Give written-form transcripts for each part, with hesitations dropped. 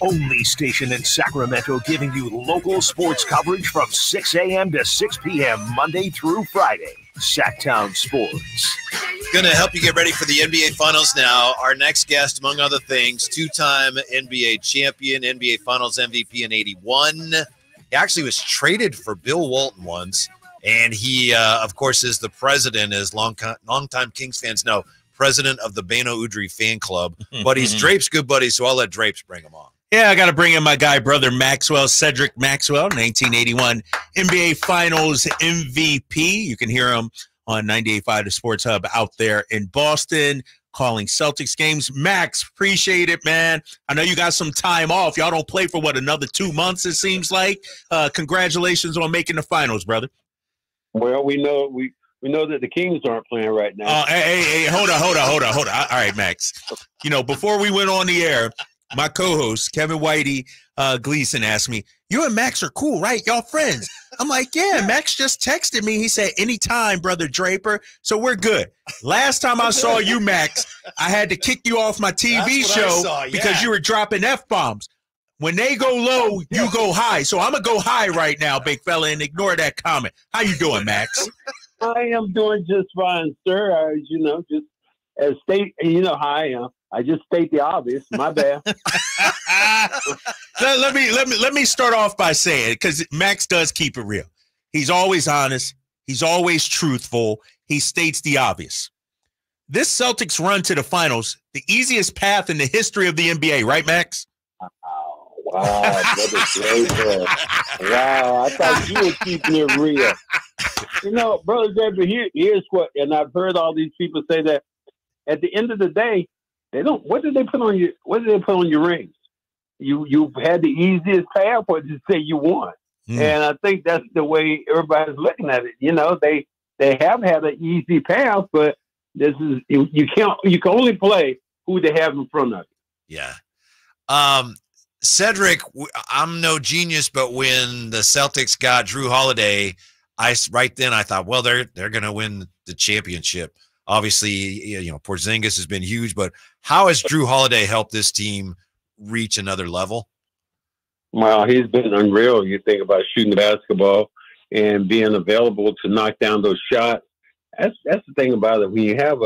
only station in Sacramento giving you local sports coverage from 6 a.m. to 6 p.m. Monday through Friday. Sactown Sports. Going to help you get ready for the NBA Finals now. Our next guest, among other things, two-time NBA champion, NBA Finals MVP in 81. He actually was traded for Bill Walton once, and he, of course, is the president, as longtime Kings fans know, president of the Beno Udrih fan club. But he's Drape's good buddy, so I'll let Drapes bring him on. Yeah, I got to bring in my guy, brother Maxwell, Cedric Maxwell, 1981 NBA Finals MVP. You can hear him on 98.5 The Sports Hub out there in Boston, calling Celtics games. Max, appreciate it, man. I know you got some time off. Y'all don't play for, what, another 2 months, it seems like. Congratulations on making the finals, brother. Well, we know that the Kings aren't playing right now. Hey, hold on. All right, Max. You know, before we went on the air, my co-host, Kevin Whitey Gleason, asked me, you and Max are cool, right? Y'all friends. I'm like, yeah, Max just texted me. He said, anytime, brother Draper. So we're good. Last time I saw you, Max, I had to kick you off my TV show because you were dropping F-bombs. When they go low, you go high. So I'm going to go high right now, big fella, and ignore that comment. How you doing, Max? I am doing just fine, sir. How I am. I just state the obvious. My bad. let me start off by saying, because Max does keep it real. He's always honest. He's always truthful. He states the obvious. This Celtics run to the finals, the easiest path in the history of the NBA, right, Max? Wow, brother Draper. Wow, I thought you were keeping it real. You know, brother Draper, here's what, and I've heard all these people say that at the end of the day, they don't. What did they put on your rings? You had the easiest path, or just say you won. And I think that's the way everybody's looking at it. You know, they have had an easy path, but this is you can only play who they have in front of you. Yeah. Cedric, I'm no genius, but when the Celtics got Jrue Holiday, I thought, well, they're going to win the championship. Obviously, you know, Porzingis has been huge, but how has Jrue Holiday helped this team reach another level? Well, he's been unreal. You think about shooting the basketball and being available to knock down those shots. That's the thing about it. When you have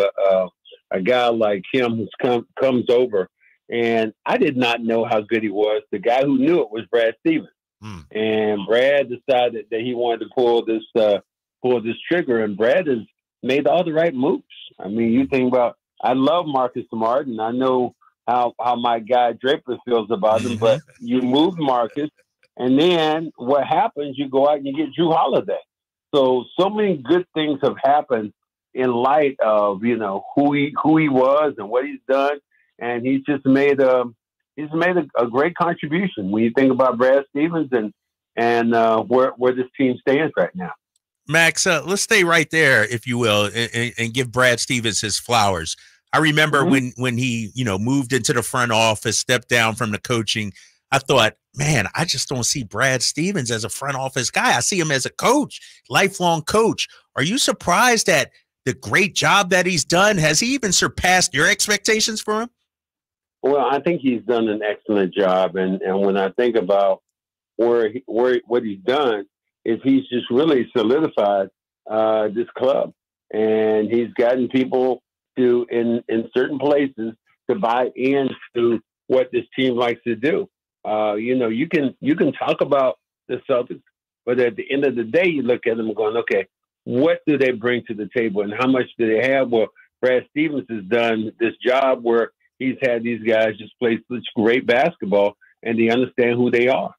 a guy like him who comes over, and I did not know how good he was. The guy who knew it was Brad Stevens. And Brad decided that he wanted to pull this trigger, and Brad is made all the right moves. I mean, you think about, I love Marcus Smart, and I know how my guy Draper feels about him, but you move Marcus, and then what happens, you go out and you get Jrue Holiday. So many good things have happened in light of, you know, who he was and what he's done, and he's just made a great contribution when you think about Brad Stevens and where this team stands right now. Max, let's stay right there, if you will, and give Brad Stevens his flowers. I remember when he, you know, moved into the front office, stepped down from the coaching. I thought, man, I just don't see Brad Stevens as a front office guy. I see him as a coach, lifelong coach. Are you surprised at the great job that he's done? Has he even surpassed your expectations for him? Well, I think he's done an excellent job. And when I think about what he's done, is he's just really solidified this club, and he's gotten people to in certain places to buy into what this team likes to do. You know, you can talk about the Celtics, but at the end of the day, you look at them going, okay, what do they bring to the table, and how much do they have? Well, Brad Stevens has done this job where he's had these guys just play such great basketball, and they understand who they are.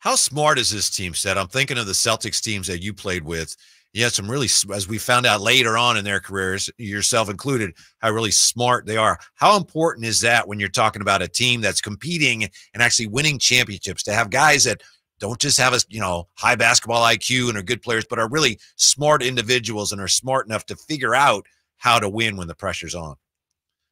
How smart is this team set? I'm thinking of the Celtics teams that you played with. You had some really, as we found out later on in their careers, yourself included, how really smart they are. How important is that when you're talking about a team that's competing and actually winning championships, to have guys that don't just have a, you know, high basketball IQ and are good players, but are really smart individuals and are smart enough to figure out how to win when the pressure's on?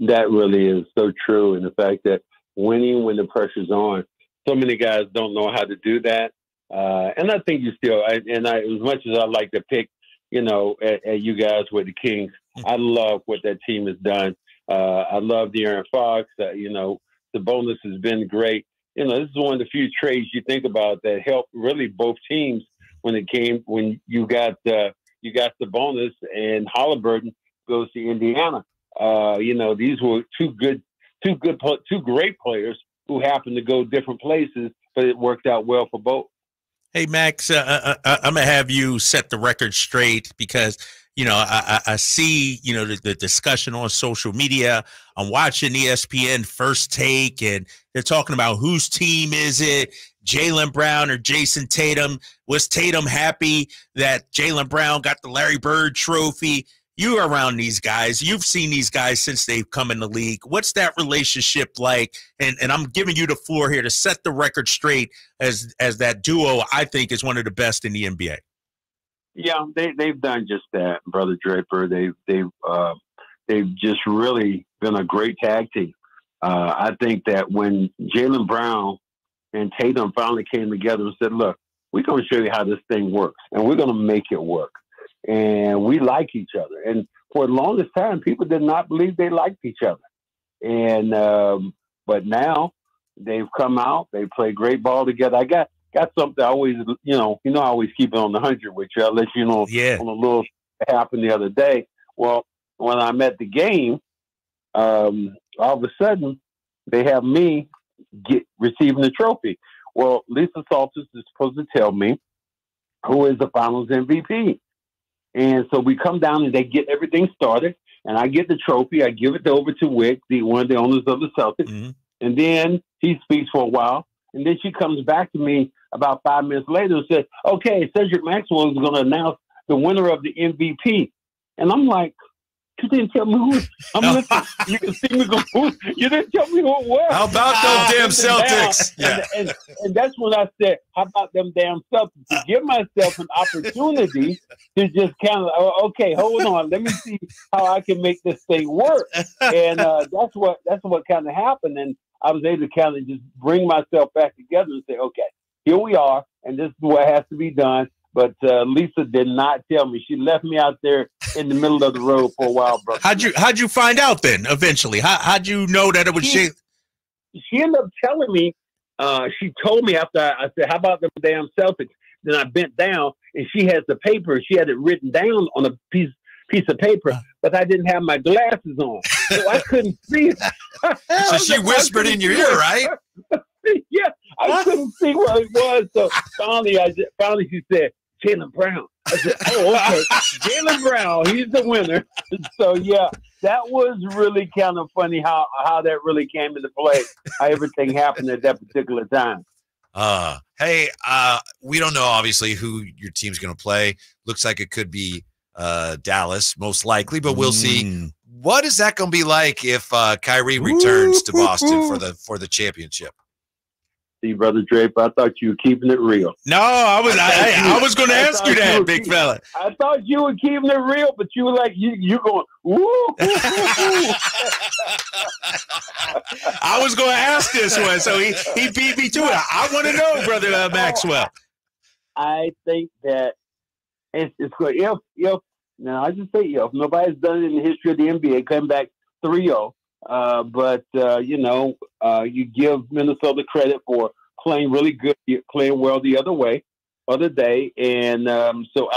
That really is so true. And the fact that winning when the pressure's on, so many guys don't know how to do that. And I think you still, as much as I like to pick, you know, at you guys with the Kings, I love what that team has done. I love De'Aaron Fox. You know, Sabonis has been great. you know, this is one of the few trades you think about that helped really both teams when it came, when you got the bonus and Haliburton goes to Indiana. You know, these were two great players who happened to go different places, but it worked out well for both. Hey, Max, I'm going to have you set the record straight because, you know, I see, you know, the discussion on social media. I'm watching ESPN First Take, and they're talking about whose team is it, Jaylen Brown or Jayson Tatum. Was Tatum happy that Jaylen Brown got the Larry Bird trophy? You're around these guys. You've seen these guys since they've come in the league. What's that relationship like? And I'm giving you the floor here to set the record straight as that duo, I think, is one of the best in the NBA. Yeah, they've done just that, Brother Draper. They've just really been a great tag team. I think that when Jaylen Brown and Tatum finally came together and said, look, we're going to show you how this thing works, and we're going to make it work. And we like each other. And for the longest time, people did not believe they liked each other. And but now they've come out. They play great ball together. I got something I always, you know, I always keep it on the 100 with you. I'll let you know on a little happened the other day. Well, when I'm at the game, all of a sudden they have me receiving the trophy. Well, Lisa Salters is supposed to tell me who is the Finals MVP. And so we come down and they get everything started, and I get the trophy. I give it over to Wick, one of the owners of the Celtics. Mm-hmm. And then he speaks for a while. And then she comes back to me about 5 minutes later and says, okay, Cedric Maxwell is going to announce the winner of the MVP. And I'm like, you didn't tell me who. I'm listening. You can see me go, you didn't tell me who it was. How about those damn Celtics? Yeah. And that's when I said, how about them damn Celtics? To give myself an opportunity to just kind of, okay, hold on. Let me see how I can make this thing work. And that's what kind of happened. And I was able to kind of just bring myself back together and say, okay, here we are. And this is what has to be done. But Lisa did not tell me. She left me out there in the middle of the road for a while, brother. How'd you find out then? Eventually, how'd you know that it was she? She ended up telling me. She told me after I said, "How about them damn Celtics?" Then I bent down, and she has the paper. She had it written down on a piece of paper, but I didn't have my glasses on, so I couldn't see it. So she whispered in your ear, right? Yeah, I couldn't see what it was. So finally, she said, Jaylen Brown. I said, oh, okay. Jaylen Brown, he's the winner. So, yeah, that was really kind of funny how that really came into play, how everything happened at that particular time. Hey, we don't know, obviously, who your team's going to play. Looks like it could be Dallas, most likely, but we'll see. What is that going to be like if Kyrie returns to Boston for the championship? Brother Draper, I thought you were keeping it real. No, I was going to ask you that, big fella. I thought you were keeping it real, but you were like, you going, woo. I was going to ask this one, so he beat me to it. I want to know, Brother Maxwell. I think that it's good. If now I just say if nobody's done it in the history of the NBA, come back 3-0. But you give Minnesota credit for playing really good, playing well the other day. And so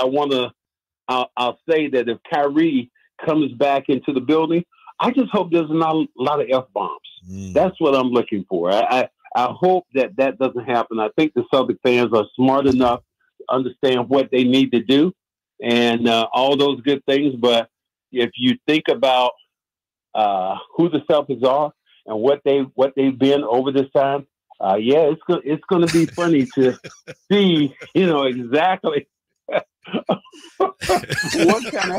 I'll say that if Kyrie comes back into the building, I just hope there's not a lot of F-bombs. That's what I'm looking for. I hope that doesn't happen. I think the Celtic fans are smart enough to understand what they need to do and all those good things. But if you think about who the Celtics are and what they've been over this time. It's going to be funny to see, you know, exactly what kind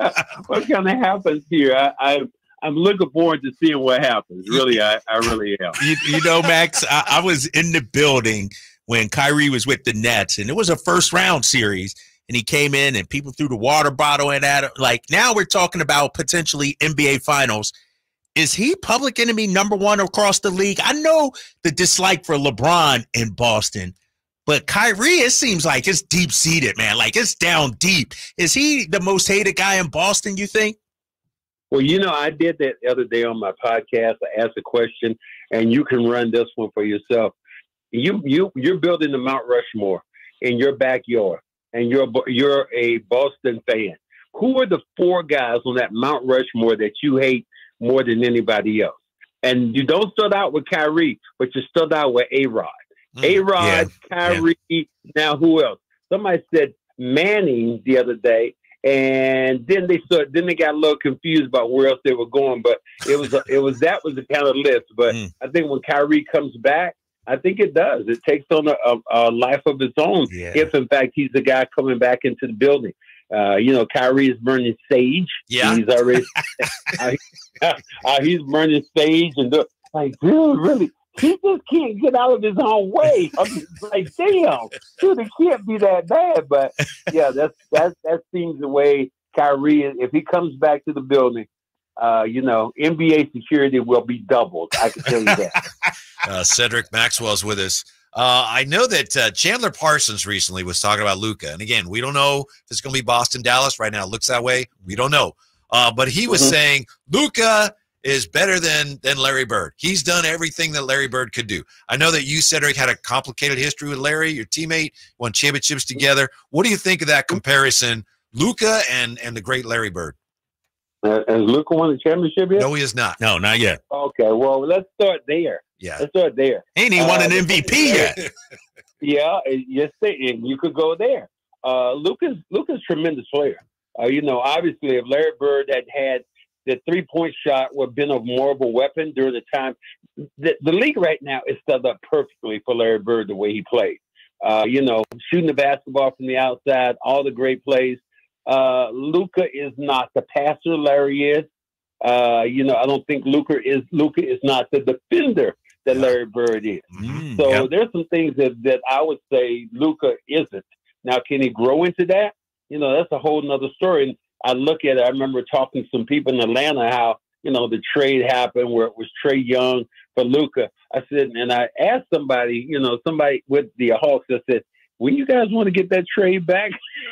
of happens here. I'm looking forward to seeing what happens. Really, I really am. You know, Max, I was in the building when Kyrie was with the Nets, and it was a first-round series. And he came in and people threw the water bottle at him. Like, now we're talking about potentially NBA Finals. Is he public enemy #1 across the league? I know the dislike for LeBron in Boston, but Kyrie, it seems like it's deep-seated, man. Like, it's down deep. Is he the most hated guy in Boston, you think? Well, you know, I did that the other day on my podcast. I asked a question, and you can run this one for yourself. You're building the Mount Rushmore in your backyard, and you're a Boston fan. Who are the four guys on that Mount Rushmore that you hate more than anybody else? And you don't start out with Kyrie, but you start out with A-Rod. Kyrie, now who else? Somebody said Manning the other day, and then they got a little confused about where else they were going. But it was the kind of list. But I think when Kyrie comes back, I think it does. It takes on a life of its own. Yeah. If in fact he's the guy coming back into the building. You know, Kyrie is burning sage. Yeah, he's already he's burning sage and like, really, he just can't get out of his own way. I'm just like, damn, dude, it can't be that bad. But yeah, that seems the way Kyrie is. If he comes back to the building, you know, NBA security will be doubled. I can tell you that. Cedric Maxwell is with us. I know that Chandler Parsons recently was talking about Luka. And again, we don't know if it's going to be Boston, Dallas. Right now it looks that way. We don't know. But he was saying Luka is better than Larry Bird. He's done everything that Larry Bird could do. I know that you, Cedric, had a complicated history with Larry, your teammate, won championships together. What do you think of that comparison, Luka and the great Larry Bird? Has Luka won the championship yet? No, he has not. No, not yet. Okay, well, let's start there. Yeah, let's start there. And he won an MVP yet. Yeah, and you could go there. Luka's a tremendous player. You know, obviously, if Larry Bird had had the three-point shot would have been a mortal weapon during the time. The league right now is set up perfectly for Larry Bird the way he played. You know, shooting the basketball from the outside, all the great plays. Luka is not the passer Larry is. You know, I don't think Luka is not the defender that Larry Bird is. So there's some things that I would say Luka isn't. Now, can he grow into that? You know, that's a whole nother story. And I look at it, I remember talking to some people in Atlanta how, you know, the trade happened where it was Trey Young for Luka. I said, and I asked somebody, you know, somebody with the Hawks, I said, when you guys want to get that trade back?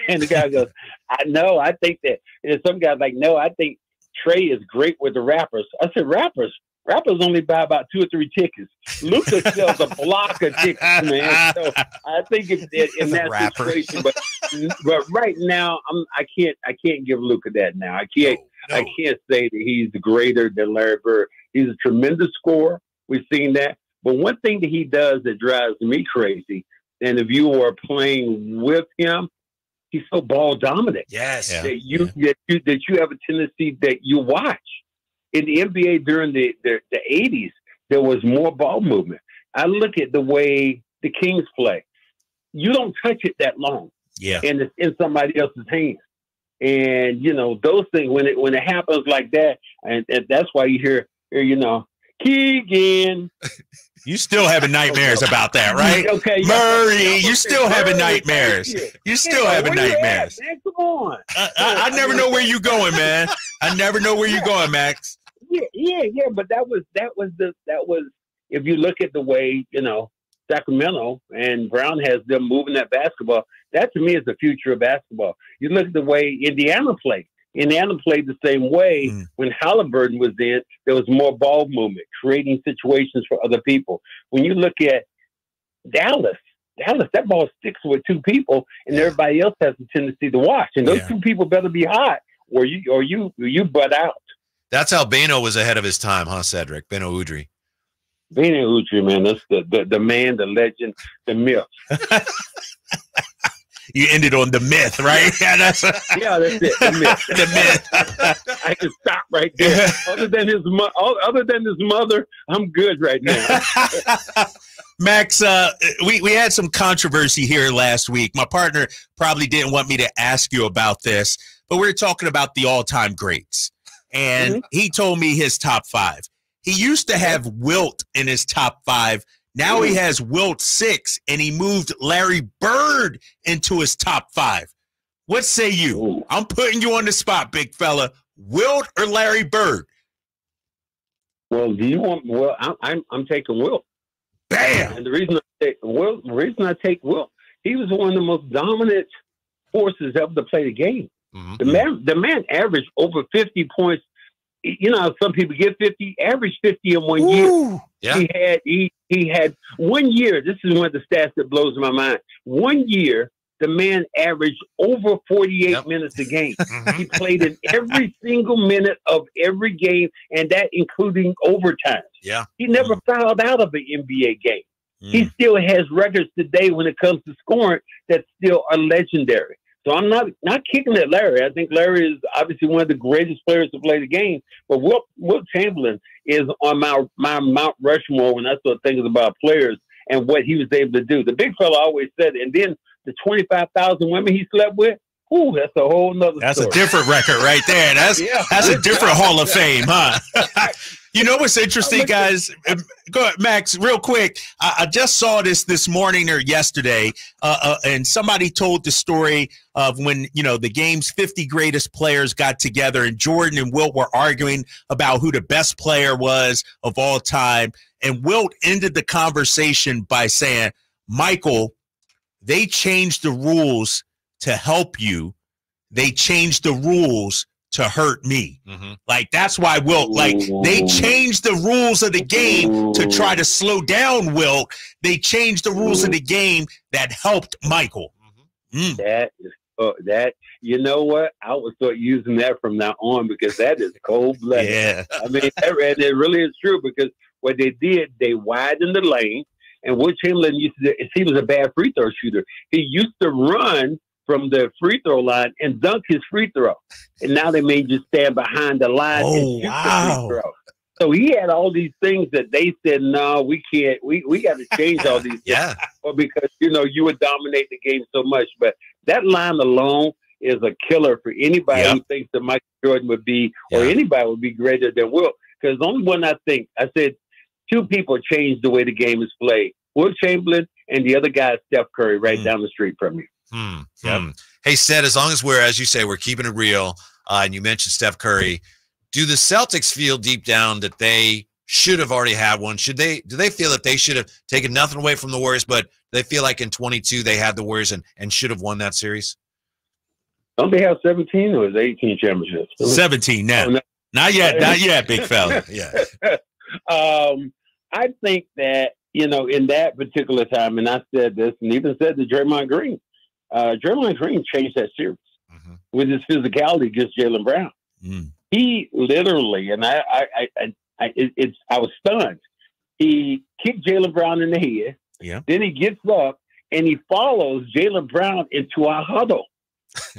And the guy goes, I know, I think that. And some guy's like, no, I think Trey is great with the rappers. I said, rappers? Rappers only buy about 2 or 3 tickets. Luka sells a block of tickets, man. So I think it's in that situation. But right now, I can't give Luka that now. I can't say that he's greater than Larry Bird. He's a tremendous scorer. We've seen that. But one thing that he does that drives me crazy, and if you are playing with him, he's so ball dominant. Yes, that you have a tendency that you watch. In the NBA during the 80s, there was more ball movement. I look at the way the Kings play. You don't touch it that long. Yeah. And it's in somebody else's hands. And, you know, those things, when it happens like that, and that's why you hear, you know, Keegan. You still having nightmares about that, right? Okay, Murray, you still having nightmares. You still having nightmares. Man, come on. I never know where you going, man. I never know where you going, Max. Yeah. But that was if you look at the way, you know, Sacramento and Brown has them moving that basketball. That to me is the future of basketball. You look at the way Indiana played. Indiana played the same way when Haliburton was in. There was more ball movement, creating situations for other people. When you look at Dallas, that ball sticks with two people, and everybody else has a tendency to watch. And those two people better be hot, or you butt out. That's how Beno was ahead of his time, huh, Cedric? Beno Udrih. Beno Udrih, man, that's the man, the legend, the myth. You ended on the myth, right? That's it. The myth. I can stop right there. Other than his mother, I'm good right now. Max, we had some controversy here last week. My partner probably didn't want me to ask you about this, but we were talking about the all-time greats, and he told me his top five. He used to have Wilt in his top five. Now he has Wilt 6, and he moved Larry Bird into his top 5. What say you? Ooh. I'm putting you on the spot, big fella. Wilt or Larry Bird? Well, I'm taking Wilt. Bam! And the reason I take Wilt, he was one of the most dominant forces ever to play the game. The man averaged over 50 points you know, some people get 50, average 50 in one year. Yeah. He had 1 year. This is one of the stats that blows my mind. 1 year, the man averaged over 48 minutes a game. He played in every single minute of every game, and that including overtime. Yeah. He never fouled out of an NBA game. Mm. He still has records today when it comes to scoring that still are legendary. So I'm not kicking at Larry. I think Larry is obviously one of the greatest players to play the game. But Wilt Chamberlain is on my Mount Rushmore when I start thinking about players and what he was able to do. The big fella always said it. And then the 25,000 women he slept with, ooh, that's a whole nother story. That's a different record right there. That's a different Hall of Fame, huh? You know what's interesting, guys? Go ahead, Max, real quick. I just saw this morning or yesterday, and somebody told the story of when, you know, the game's 50 greatest players got together, and Jordan and Wilt were arguing about who the best player was of all time. And Wilt ended the conversation by saying, Michael, they changed the rules to help you. They changed the rules to hurt me. Like, that's why Wilt, like, they changed the rules of the game to try to slow down Wilt. They changed the rules of the game that helped Michael. That is that, you know what, I would start using that from now on, because that is cold-blooded. I mean, it really is true, because what they did, they widened the lane. And Wilt Chamberlain used to, he was a bad free throw shooter. He used to run from the free throw line and dunk his free throw. And now they made you stand behind the line and shoot the free throw. So he had all these things that they said, no, we can't. We got to change all these things. Or because, you know, you would dominate the game so much. But that line alone is a killer for anybody who thinks that Michael Jordan would be, or anybody would be greater than Wilt. Because only one, I said two people changed the way the game is played. Wilt Chamberlain and the other guy, Steph Curry, right down the street from you. Hey, Seth, as long as we're, as you say, we're keeping it real, and you mentioned Steph Curry, do the Celtics feel deep down that they should have already had one? Should they? Do they feel that they should have taken nothing away from the Warriors, but they feel like in 22 they had the Warriors and should have won that series? Don't they have 17 or is 18 championships? 17 now. Oh, no. Not yet. Not yet, big fella. Yeah. I think that, you know, in that particular time, and I said this and even said to Draymond Green, Draymond Green changed that series with his physicality against Jaylen Brown. He literally, and I was stunned. He kicked Jaylen Brown in the head. Then he gets up and he follows Jaylen Brown into our huddle.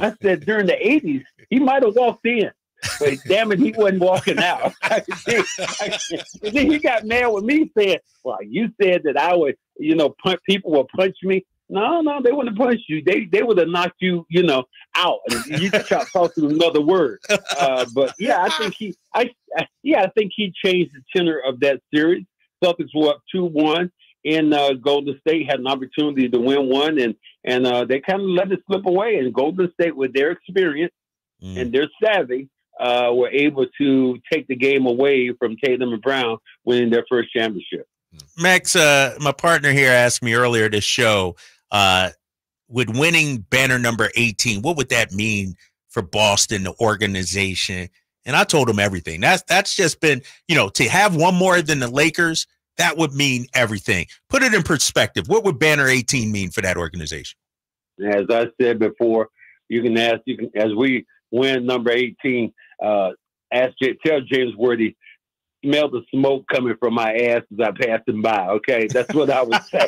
I said during the 80s, he might have walked in. But damn it, he wasn't walking out. And then he got mad with me saying, well, you said that I would, you know, people would punch me. No, they wouldn't punch you. They would have knocked you, you know, out. And you just try to talk to another word. But yeah, I think he changed the tenor of that series. Celtics were up 2-1, and Golden State had an opportunity to win one, and they kind of let it slip away. And Golden State, with their experience and their savvy, were able to take the game away from Tatum and Brown, winning their first championship. Max, my partner here asked me earlier this show, would winning banner number 18, what would that mean for Boston, the organization? And I told him everything. That's just been, you know, to have one more than the Lakers, that would mean everything. Put it in perspective. What would banner 18 mean for that organization? As I said before, you can, as we win number 18, tell James Worthy, smell the smoke coming from my ass as I passed him by. Okay, that's what I would say.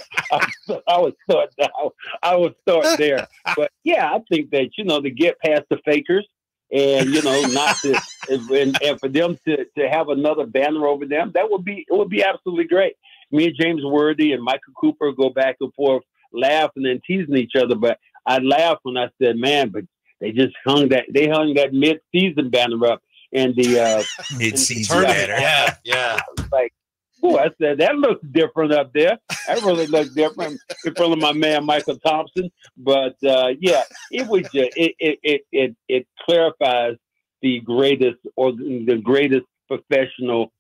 I would start there. But yeah, I think that, you know, to get past the fakers, and, you know, not to, and for them to have another banner over them, it would be absolutely great. Me and James Worthy and Michael Cooper go back and forth laughing and teasing each other. But I laughed when I said, man, but they just hung that mid-season banner up. And the mid-season banner, I was like, oh, I said that looks different up there. That really looked different in front of my man Mychal Thompson. But yeah, it was just, it clarifies the greatest professional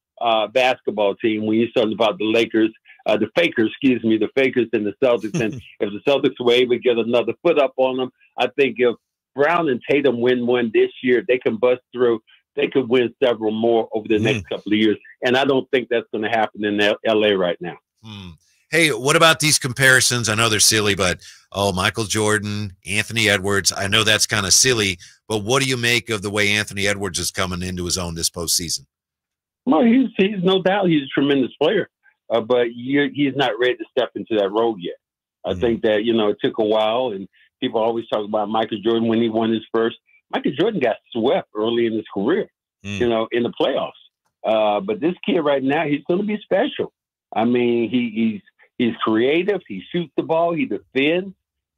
basketball team when you're talking about the Lakers, the Fakers and the Celtics. And if the Celtics were able to get another foot up on them, I think if Brown and Tatum win one this year, they can bust through they could win several more over the next couple of years. And I don't think that's going to happen in LA right now. Hey, what about these comparisons? I know they're silly, but, Michael Jordan, Anthony Edwards. I know that's kind of silly, but what do you make of the way Anthony Edwards is coming into his own this postseason? Well, he's no doubt he's a tremendous player, but he's not ready to step into that role yet. I think that, it took a while, and people always talk about Michael Jordan when he won his first. Michael Jordan got swept early in his career, in the playoffs. But this kid right now, he's going to be special. I mean, he's creative. He shoots the ball. He defends.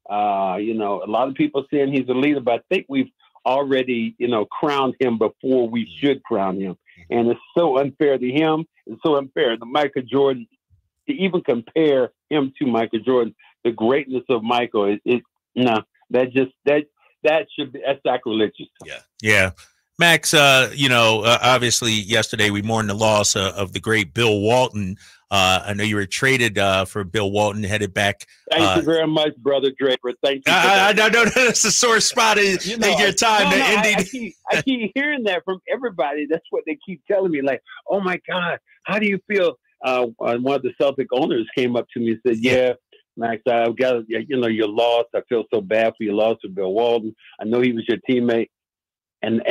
A lot of people saying he's a leader, but I think we've already, crowned him before we should crown him. And it's so unfair to him. It's so unfair to Michael Jordan to even compare him to Michael Jordan. The greatness of Michael that's sacrilegious. Yeah. Max, obviously yesterday we mourned the loss of the great Bill Walton. I know you were traded for Bill Walton, headed back. Thank you very much, Brother Draper. Thank you. No, that's a sore spot in your time. I keep hearing that from everybody. That's what they keep telling me. Like, oh my God, how do you feel? One of the Celtic owners came up to me and said, yeah, Max, I've got your loss. I feel so bad for your loss with Bill Walton. I know he was your teammate. And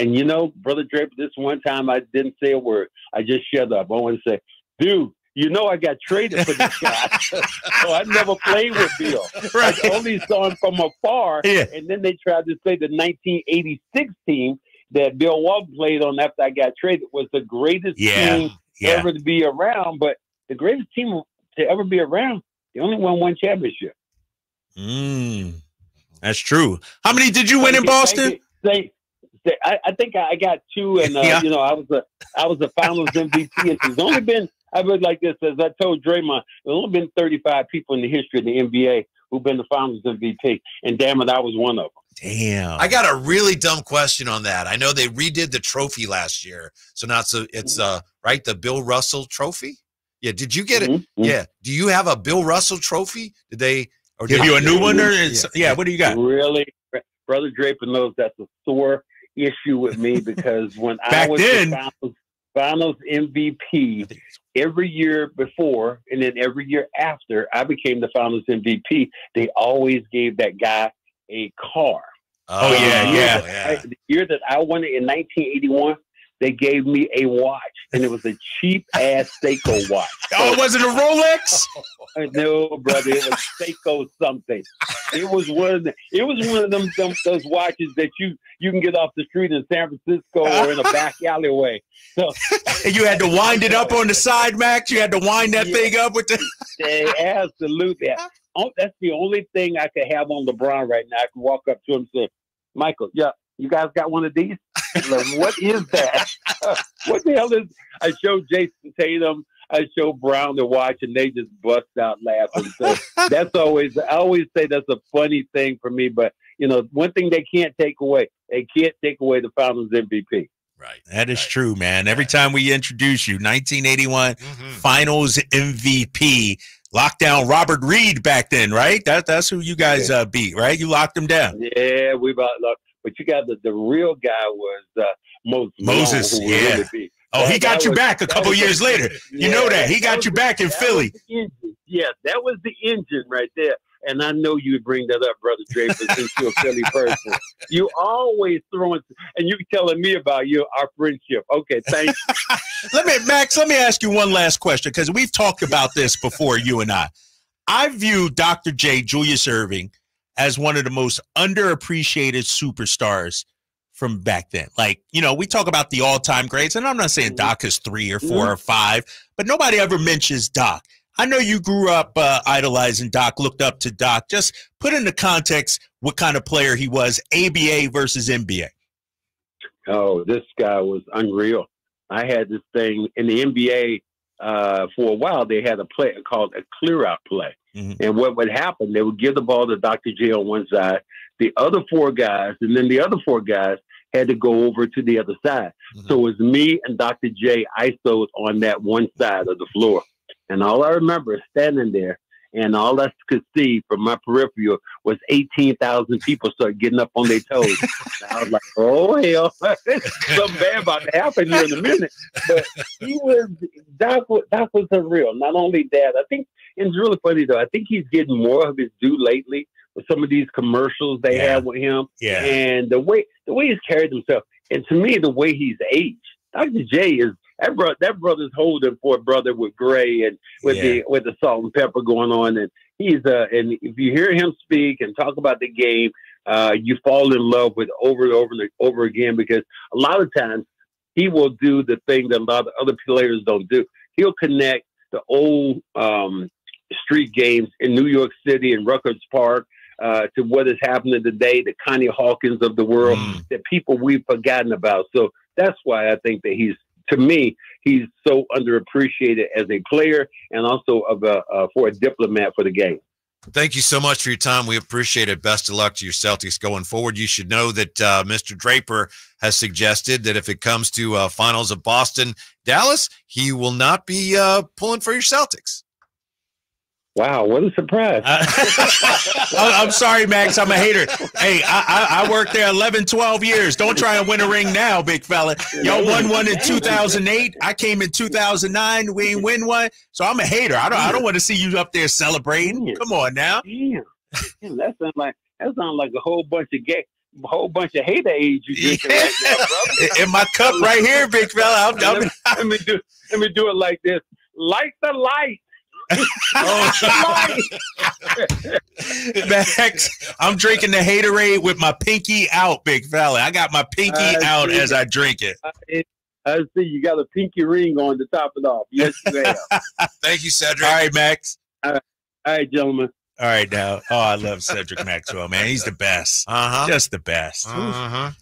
Brother Draper, this one time I didn't say a word. I just shut up. I want to say, dude, I got traded for this guy. So I never played with Bill. Right. I only saw him from afar. Yeah. And then they tried to say the 1986 team that Bill Walton played on after I got traded was the greatest team ever to be around. But the greatest team to ever be around, they only won one championship. That's true. How many did you win in Boston? I think I got two, and I was a Finals MVP. And there's only been, I would like this, as I told Draymond, there's only been 35 people in the history of the NBA who've been the Finals MVP, and damn it, I was one of them. Damn. I got a really dumb question on that. I know they redid the trophy last year, the Bill Russell Trophy. Yeah, did you get it? Yeah, do you have a Bill Russell Trophy? Did they or give you a new one? Or what do you got? Really, Brother Draper knows that's a sore issue with me because when I was the Finals MVP, every year before and then every year after I became the Finals MVP, they always gave that guy a car. The year that I won it in 1981, they gave me a watch, and it was a cheap ass Seiko watch. Was it a Rolex? No, brother, it was Seiko something. It was one of those watches that you can get off the street in San Francisco or in a back alleyway. So you had to wind it up on the side, Max. You had to wind that thing up with the. Absolutely. That's the only thing I could have on LeBron right now. I could walk up to him and say, Michael, you guys got one of these? Like, what is that? What the hell is? I showed Jayson Tatum, I showed Brown the watch, and they just bust out laughing. So that's I always say that's a funny thing for me. But one thing they can't take away the Finals MVP. Right, that is true, man. Every time we introduce you, 1981 Finals MVP. Locked down Robert Reed back then, right? That's who you guys beat, right? You locked him down. Yeah, we about locked. But you got the real guy was Moses. Really he got you back a couple years later. You know that. He got you back in Philly. Yeah, that was the engine right there. And I know you would bring that up, Brother Draper, since you're a Philly person. You always throwing, and you telling me about our friendship. Okay, thank you. Max, let me ask you one last question, because we've talked about this before, you and I. I view Dr. J, Julius Erving, as one of the most underappreciated superstars from back then. Like, we talk about the all-time greats, and I'm not saying Doc is 3 or 4 or 5, but nobody ever mentions Doc. I know you grew up idolizing Doc, looked up to Doc. Just put into context what kind of player he was, ABA versus NBA. Oh, this guy was unreal. I had this thing in the NBA for a while. They had a play called a clear-out play. And what would happen, they would give the ball to Dr. J on one side, the other four guys, and then the other four guys had to go over to the other side. So it was me and Dr. J ISOs on that one side of the floor. And all I remember is standing there and all I could see from my peripheral was 18,000 people start getting up on their toes. I was like, oh, hell, something bad about to happen here in a minute. But he was, that was unreal. Not only that, I think, and it's really funny, though, I think he's getting more of his due lately with some of these commercials they have with him. Yeah. And the way he's carried himself, and to me, the way he's aged, Dr. J is, that brother's holding for a brother with gray and with the salt and pepper going on, and he's and if you hear him speak and talk about the game, you fall in love with over and over and over again, because a lot of times he will do the thing that a lot of other players don't do. He'll connect the old street games in New York City and Rutgers Park to what is happening today, the Connie Hawkins of the world, the people we've forgotten about. So that's why I think that he's, to me, he's so underappreciated as a player and also for a diplomat for the game. Thank you so much for your time. We appreciate it. Best of luck to your Celtics going forward. You should know that Mr. Draper has suggested that if it comes to finals of Boston, Dallas, he will not be pulling for your Celtics. Wow, what a surprise. I'm sorry, Max. I'm a hater. Hey, I worked there 11, 12 years. Don't try and win a ring now, big fella. Y'all won one in 2008. I came in 2009. We ain't win one. So I'm a hater. I don't want to see you up there celebrating. Come on now. Damn. That sounds like a whole bunch of gags. A whole bunch of hater age you drinking right now, brother. In my cup right here, big fella. Let me do it like this. Light the light. Max, I'm drinking the haterade with my pinky out, big fella. I got my pinky out as I drink it. I see you got a pinky ring on to top it off. Yes, you have. Thank you, Cedric. All right, Max. All right, gentlemen. All right, now. Oh, I love Cedric Maxwell, man. He's the best. Just the best.